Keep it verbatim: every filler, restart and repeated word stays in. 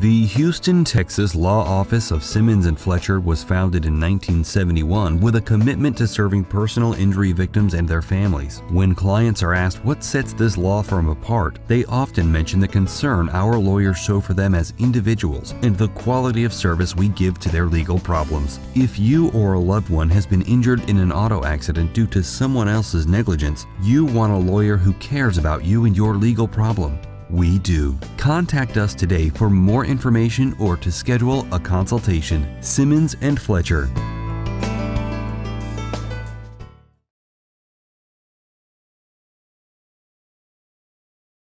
The Houston, Texas law office of Simmons and Fletcher was founded in nineteen seventy-one with a commitment to serving personal injury victims and their families. When clients are asked what sets this law firm apart, they often mention the concern our lawyers show for them as individuals and the quality of service we give to their legal problems. If you or a loved one has been injured in an auto accident due to someone else's negligence, you want a lawyer who cares about you and your legal problem. We do. Contact us today for more information or to schedule a consultation. Simmons and Fletcher.